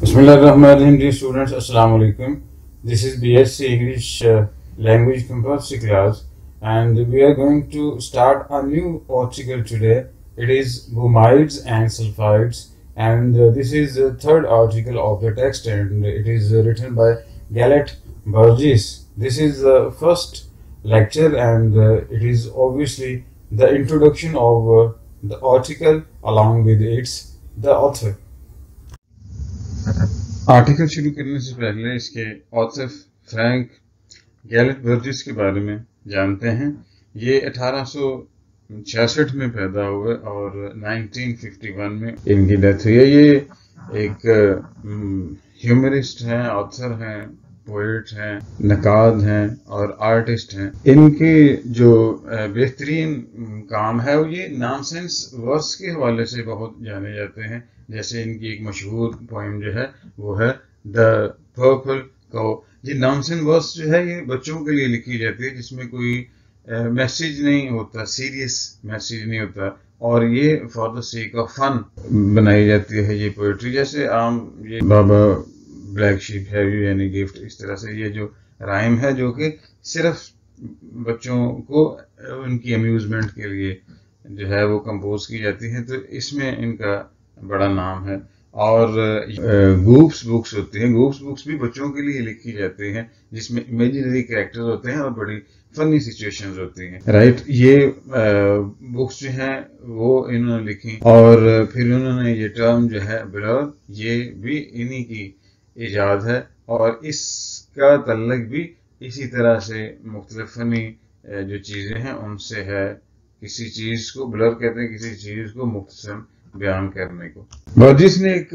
बिस्मिल्लाहिर्रहमानिर्रहीम dear students, अस्सलाम वालेकुम। This is BSc English language compulsory class and we are going to start a new article today. It is bromides and sulphides and this is the third article of the text and it is written by Gelett Burgess. This is the first lecture and it is obviously the introduction of the article along with its the author। Article शुरू करने से पहले इसके author Frank gallate Burgess के बारे में जानते हैं। ये 1866 में पैदा हुए और 1951 में इनकी डेथ हुई है। ये एक ह्यूमरिस्ट हैं, ऑथर हैं, पोएट हैं, नकाद हैं और आर्टिस्ट हैं। इनके जो बेहतरीन काम है वो ये नॉनसेंस वर्स के हवाले से बहुत जाने जाते हैं। जैसे इनकी एक मशहूर पोइम जो है वो है द पर्पल को। ये नॉनसेंस वर्स जो है ये बच्चों के लिए लिखी जाती है, जिसमें कोई मैसेज नहीं होता, सीरियस मैसेज नहीं होता, और ये for the sake of fun बनाई जाती है ये पोएट्री। जैसे आम ये बाबा ब्लैक शीप है यानी गिफ्ट, इस तरह से ये जो राइम है जो कि सिर्फ बच्चों को उनकी अम्यूजमेंट के लिए जो है वो कंपोज की जाती है, तो इसमें इनका बड़ा नाम है। और गूप्स बुक्स होती हैं, गूप्स बुक्स भी बच्चों के लिए लिखी जाती हैं, जिसमें इमेजिनरी कैरेक्टर्स होते हैं और बड़ी फनी सिचुएशंस होती हैं। राइट, ये बुक्स जो हैं वो इन्होंने लिखी और फिर उन्होंने ये टर्म जो है ब्लर, ये भी इन्हीं की इजाद है और इसका तल्लक भी इसी तरह से मुख्तलिफ फनी जो चीज़ें हैं उनसे है। किसी चीज़ को ब्लर कहते हैं, किसी चीज़ को मुख्तसर बयान करने को। बर्जिस ने एक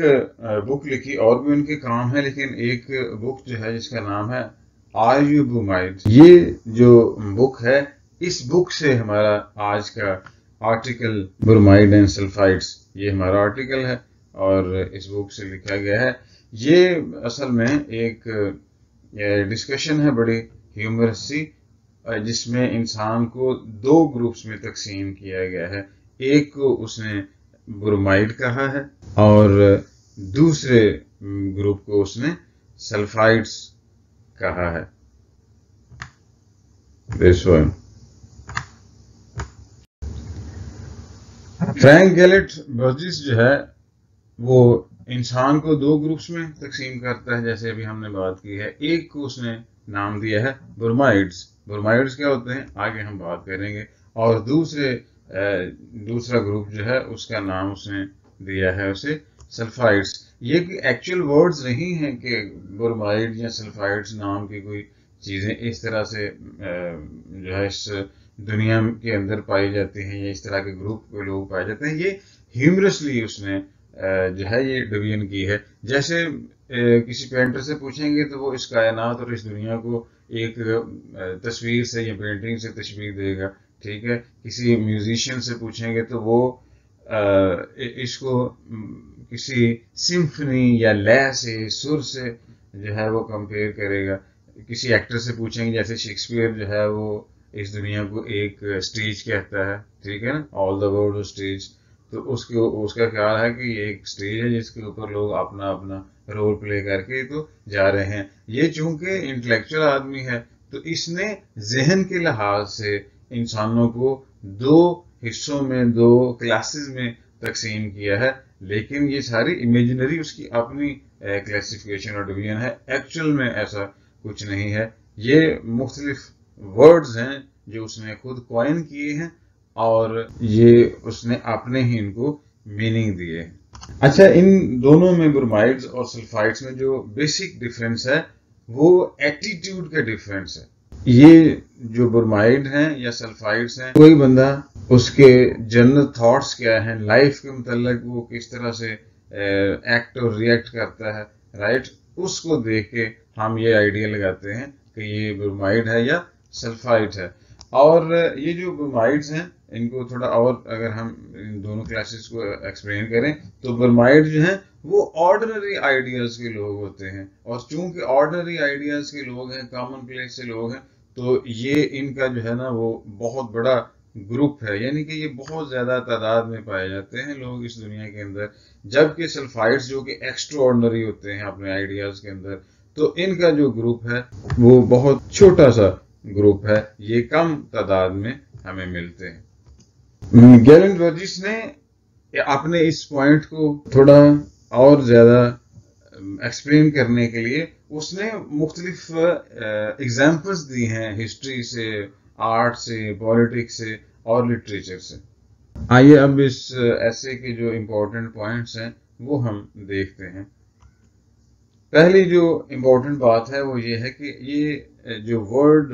बुक लिखी, और भी उनके काम है, लेकिन एक बुक जो है जिसका नाम है आर यू बुमाइड, ये जो बुक है इस बुक से हमारा आज का आर्टिकल ब्रोमाइड एंड सल्फाइड्स ये हमारा आर्टिकल है और इस बुक से लिखा गया है। ये असल में एक डिस्कशन है बड़ी ह्यूमरस सी, जिसमें इंसान को दो ग्रुप्स में तकसीम किया गया है। एक को उसने ब्रोमाइड कहा है और दूसरे ग्रुप को उसने सल्फाइड्स कहा है। फ्रैंक गैलेट बर्जिस जो है वो इंसान को दो ग्रुप्स में तकसीम करता है, जैसे अभी हमने बात की है। एक को उसने नाम दिया है ब्रोमाइड्स। ब्रोमाइड्स क्या होते हैं आगे हम बात करेंगे। और दूसरा ग्रुप जो है उसका नाम उसने दिया है उसे सल्फाइड्स। ये कि एक्चुअल वर्ड्स नहीं हैं कि ब्रोमाइड या सल्फाइड्स नाम की कोई चीज़ें इस तरह से जो है इस दुनिया के अंदर पाई जाती हैं या इस तरह के ग्रुप के लोग पाए जाते हैं। ये ह्यूमरसली उसने जो है ये डिवीजन की है। जैसे किसी पेंटर से पूछेंगे तो वो इस कायनात और इस दुनिया को एक तस्वीर से या पेंटिंग से तस्वीर देगा, ठीक है। किसी म्यूजिशियन से पूछेंगे तो वो इसको किसी सिम्फनी या लय से, सुर से जो है वो कंपेयर करेगा। किसी एक्टर से पूछेंगे, जैसे शेक्सपियर जो है वो इस दुनिया को एक स्टेज कहता है, ठीक है ना, ऑल द वर्ल्ड स्टेज। तो उसका ख्याल है कि ये एक स्टेज है जिसके ऊपर लोग अपना अपना रोल प्ले करके तो जा रहे हैं। ये चूंकि इंटेलेक्चुअल आदमी है तो इसने जहन के लिहाज से इंसानों को दो हिस्सों में, दो क्लासेस में तकसीम किया है। लेकिन ये सारी इमेजिनरी उसकी अपनी क्लासिफिकेशन और डिवीजन है, एक्चुअल में ऐसा कुछ नहीं है। ये मुख्तलिफ वर्ड्स हैं जो उसने खुद कॉइन किए हैं और ये उसने अपने ही इनको मीनिंग दिए। अच्छा, इन दोनों में ब्रोमाइड्स और सल्फाइड्स में जो बेसिक डिफरेंस है वो एटीट्यूड का डिफरेंस है। ये जो ब्रोमाइड हैं या सल्फाइड्स हैं, कोई बंदा उसके जनरल थॉट्स क्या हैं लाइफ के मतलब, वो किस तरह से एक्ट और रिएक्ट करता है, राइट, उसको देख के हम ये आइडिया लगाते हैं कि ये ब्रोमाइड है या सल्फाइड है। और ये जो ब्रोमाइड्स हैं इनको थोड़ा और अगर हम इन दोनों क्लासेस को एक्सप्लेन करें तो ब्रोमाइड जो हैं वो ऑर्डिनरी आइडियाज़ के लोग होते हैं, और चूंकि ऑर्डिनरी आइडियाज़ के लोग हैं, कॉमन प्लेस से लोग हैं, तो ये इनका जो है ना वो बहुत बड़ा ग्रुप है, यानी कि ये बहुत ज्यादा तादाद में पाए जाते हैं लोग इस दुनिया के अंदर, जबकि सल्फाइड्स जो कि एक्स्ट्राऑर्डिनरी होते हैं अपने आइडियाज के अंदर, तो इनका जो ग्रुप है वो बहुत छोटा सा ग्रुप है, ये कम तादाद में हमें मिलते हैं। गैलेट बर्जिस ने अपने इस पॉइंट को थोड़ा और ज्यादा एक्सप्लेन करने के लिए उसने मुख्तलिफ एग्जाम्पल्स दी हैं हिस्ट्री से, आर्ट से, पॉलिटिक्स से और लिटरेचर से। आइए अब इस ऐसे के जो इम्पोर्टेंट पॉइंट्स हैं वो हम देखते हैं। पहली जो इम्पोर्टेंट बात है वो ये है कि ये जो वर्ड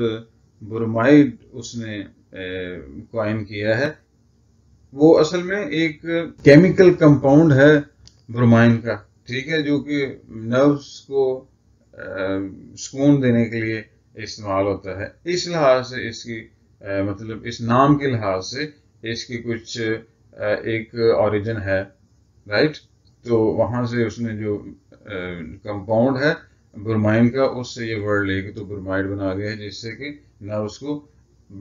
ब्रोमाइड उसने कॉइन किया है वो असल में एक केमिकल कंपाउंड है ब्रोमाइन का, ठीक है, जो कि नर्व्स को सुकून देने के लिए इस्तेमाल होता है। इस लिहाज से इसकी मतलब इस नाम के लिहाज से इसकी कुछ एक ओरिजिन है, राइट। तो वहां से उसने जो कंपाउंड है ब्रोमाइन का उससे ये वर्ड लेके तो ब्रोमाइड बना दिया है, जिससे कि नर्व्स को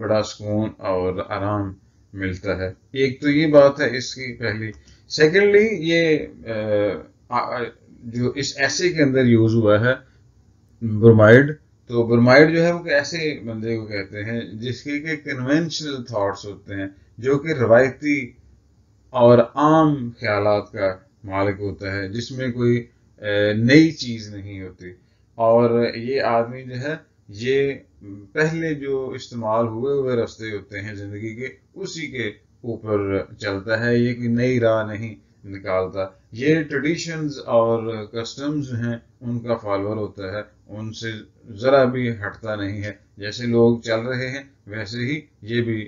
बड़ा सुकून और आराम मिलता है। एक तो ये बात है इसकी पहली। सेकेंडली ये जो इस ऐसे के अंदर यूज हुआ है ब्रोमाइड, तो ब्रोमाइड जो है वो ऐसे बंदे को कहते हैं जिसके के कन्वेंशनल थॉट्स होते हैं, जो कि रवायती और आम ख्यालात का मालिक होता है, जिसमें कोई नई चीज नहीं होती। और ये आदमी जो है ये पहले जो इस्तेमाल हुए हुए रास्ते होते हैं जिंदगी के, उसी के ऊपर चलता है, ये कोई नई राह नहीं निकालता। ये ट्रेडिशंस और कस्टम्स हैं उनका फॉलोअर होता है, उनसे जरा भी हटता नहीं है। जैसे लोग चल रहे हैं वैसे ही ये भी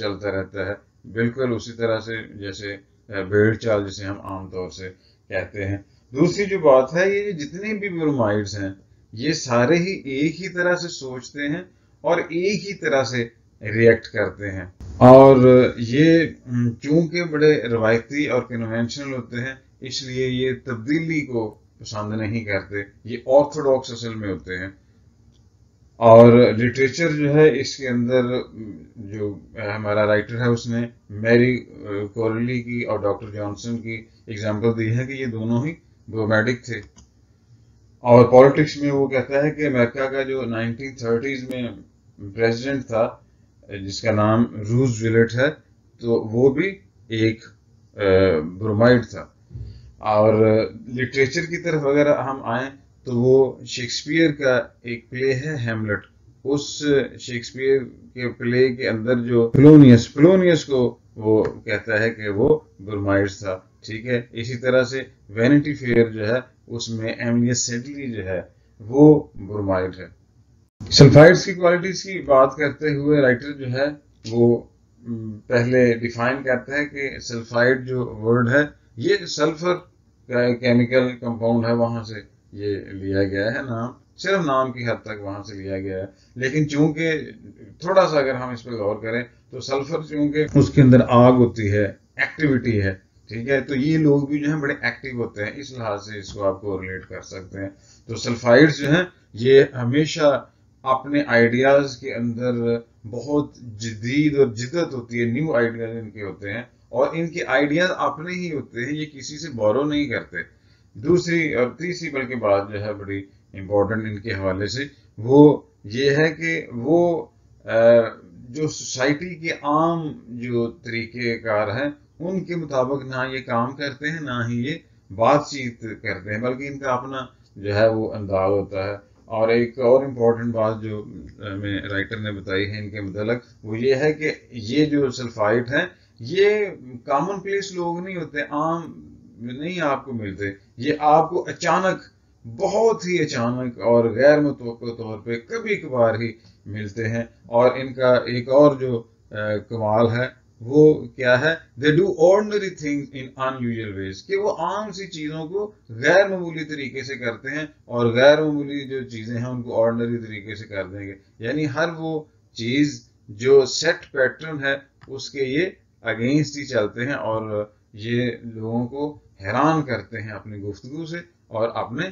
चलता रहता है, बिल्कुल उसी तरह से जैसे भेड़ चाल जिसे हम आमतौर से कहते हैं। दूसरी जो बात है, ये जितने भी ब्रोमाइड्स हैं ये सारे ही एक ही तरह से सोचते हैं और एक ही तरह से रिएक्ट करते हैं, और ये चूंकि बड़े रवायती और कन्वेंशनल होते हैं इसलिए ये तब्दीली को पसंद नहीं करते, ये ऑर्थोडॉक्स असल में होते हैं। और लिटरेचर जो है इसके अंदर जो हमारा राइटर है उसने मैरी कोरेली की और डॉक्टर जॉनसन की एग्जाम्पल दी है कि ये दोनों ही ब्रोमैडिक थे। और पॉलिटिक्स में वो कहता है कि अमेरिका का जो 1930s में प्रेसिडेंट था जिसका नाम रूजवेल्ट है, तो वो भी एक ब्रोमाइड था। और लिटरेचर की तरफ अगर हम आए तो वो शेक्सपियर का एक प्ले है हेमलेट, उस शेक्सपियर के प्ले के अंदर जो पोलोनियस को वो कहता है कि वो ब्रोमाइड था, ठीक है। इसी तरह से वैनिटी फेयर जो है उसमें एमिलिया सेडली जो है वो ब्रोमाइड है। सल्फाइड्स की क्वालिटीज की बात करते हुए राइटर जो है वो पहले डिफाइन करता है कि सल्फाइड जो वर्ड है ये सल्फर का केमिकल कंपाउंड है, वहां से ये लिया गया है नाम, सिर्फ नाम की हद तक वहां से लिया गया है। लेकिन चूंकि थोड़ा सा अगर हम इस पर गौर करें तो सल्फर चूंकि उसके अंदर आग होती है, एक्टिविटी है, ठीक है, तो ये लोग भी जो है बड़े एक्टिव होते हैं, इस लिहाज से इसको आपको रिलेट कर सकते हैं। तो सल्फाइड्स जो है ये हमेशा अपने आइडियाज के अंदर बहुत जदीद और जिद्दत होती है, न्यू आइडियाज इनके होते हैं और इनके आइडियाज अपने ही होते हैं, ये किसी से बोरो नहीं करते। दूसरी और तीसरी बल्कि बात जो है बड़ी इम्पोर्टेंट इनके हवाले से वो ये है कि वो जो सोसाइटी के आम जो तरीक़ेकार हैं उनके मुताबिक ना ये काम करते हैं ना ही ये बातचीत करते हैं, बल्कि इनका अपना जो है वो अंदाज होता है। और एक और इम्पॉर्टेंट बात जो हमें राइटर ने बताई है इनके मतलब वो ये है कि ये जो सल्फाइड हैं ये कॉमन प्लेस लोग नहीं होते, आम नहीं आपको मिलते, ये आपको अचानक, बहुत ही अचानक और गैर मुतवक्को तौर पे कभी कभार ही मिलते हैं। और इनका एक और जो कमाल है वो क्या है, they do ordinary things in unusual ways, कि वो आम सी चीज़ों को गैर मामूली तरीके से करते हैं और गैर मामूली जो चीज़ें हैं उनको ऑर्डिनरी तरीके से कर देंगे, यानी हर वो चीज़ जो सेट पैटर्न है उसके ये अगेंस्ट ही चलते हैं और ये लोगों को हैरान करते हैं अपनी गुफ्तगू से और अपने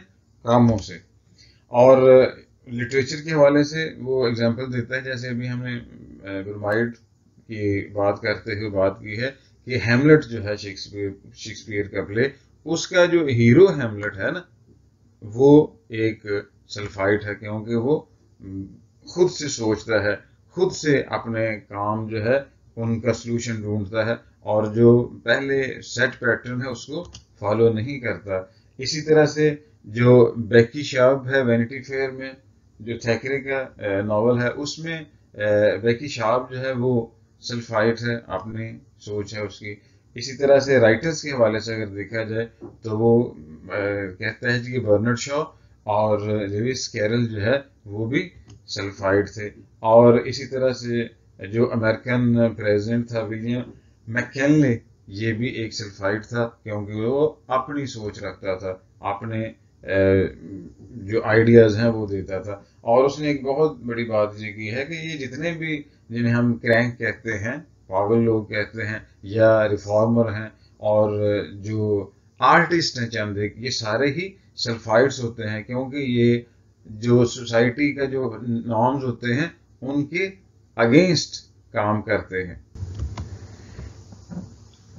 कामों से। और लिटरेचर के हवाले से वो एग्जांपल देता है, जैसे अभी हमने ब्रोमाइड की बात करते हुए बात की है कि हेमलेट जो है शेक्सपियर का प्ले, उसका जो हीरो हेमलेट है ना, वो एक सल्फाइड है, क्योंकि वो खुद से सोचता है, खुद से अपने काम जो है उनका सलूशन ढूंढता है और जो पहले सेट पैटर्न है उसको फॉलो नहीं करता। इसी तरह से जो बेकी शार्प है वैनिटी फेयर में, जो थैकरे का नावल है उसमें बेकी शार्प जो है वो सल्फाइड है, अपनी सोच है उसकी। इसी तरह से राइटर्स के हवाले से अगर देखा जाए तो वो कहता है कि बर्नर्ड शॉ और लेविस कैरल जो है वो भी सल्फाइड थे। और इसी तरह से जो अमेरिकन प्रेसिडेंट था विलियम मैकिनले, ये भी एक सल्फाइड था, क्योंकि वो अपनी सोच रखता था, अपने जो आइडियाज हैं वो देता था। और उसने एक बहुत बड़ी बात ये की है कि ये जितने भी जिन्हें हम क्रैंक कहते हैं, पागल लोग कहते हैं, या रिफॉर्मर हैं और जो आर्टिस्ट हैं चंदे, ये सारे ही सल्फाइड्स होते हैं, क्योंकि ये जो सोसाइटी का जो नॉर्म्स होते हैं उनके अगेंस्ट काम करते हैं।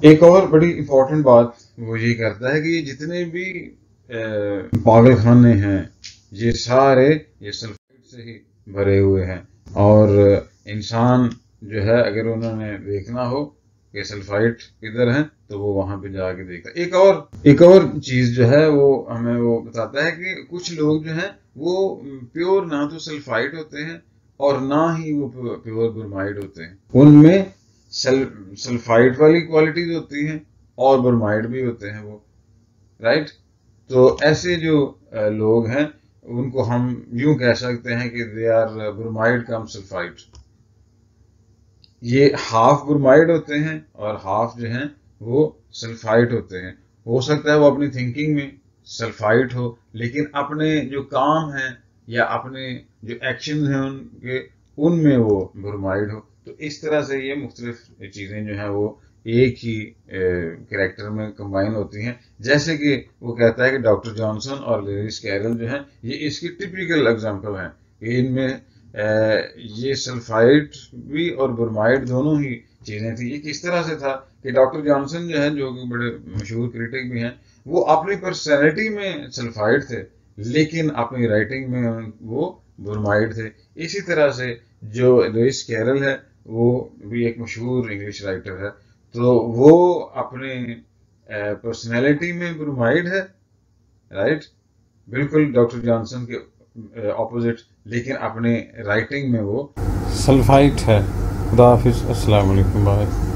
एक और बड़ी इम्पोर्टेंट बात वो ये करता है कि ये जितने भी पागलखाने हैं ये सारे ये सल्फाइड से ही भरे हुए हैं। और इंसान जो है अगर उन्होंने देखना हो कि सल्फाइड किधर है तो वो वहां पे जाके देखता। एक और चीज जो है वो हमें वो बताता है कि कुछ लोग जो हैं वो प्योर ना तो सल्फाइड होते हैं और ना ही वो प्योर ब्रोमाइड होते हैं। उनमें सल्फाइड वाली क्वालिटीज होती हैं और ब्रोमाइड भी होते हैं वो, राइट। तो ऐसे जो लोग हैं उनको हम यूं कह सकते हैं कि they are bromide cum sulphide. ये हाफ ब्रोमाइड होते हैं और हाफ जो हैं वो सल्फाइड होते हैं। हो सकता है वो अपनी थिंकिंग में सल्फाइड हो, लेकिन अपने जो काम हैं या अपने जो एक्शन हैं उनके उनमें वो ब्रोमाइड हो। तो इस तरह से ये मुख्तलिफ चीज़ें जो हैं वो एक ही कैरेक्टर में कंबाइन होती हैं। जैसे कि वो कहता है कि डॉक्टर जॉनसन और लेविस कैरल जो हैं ये इसकी टिपिकल एग्जाम्पल हैं। इनमें ये सल्फाइड भी और ब्रोमाइड दोनों ही चीज़ें थी। ये किस तरह से था कि डॉक्टर जॉनसन जो है, जो कि बड़े मशहूर क्रिटिक भी हैं, वो अपनी पर्सनैलिटी में सल्फाइड थे, लेकिन अपनी राइटिंग में वो ब्रोमाइड थे। इसी तरह से जो लुइस कैरल है वो भी एक मशहूर इंग्लिश राइटर है, तो वो अपने पर्सनैलिटी में ब्रोमाइड है, राइट, बिल्कुल डॉक्टर जॉनसन के ऑपोजिट, लेकिन अपने राइटिंग में वो सल्फाइड है। खुदा हाफिज़, अस्सलाम वालेकुम, बाय।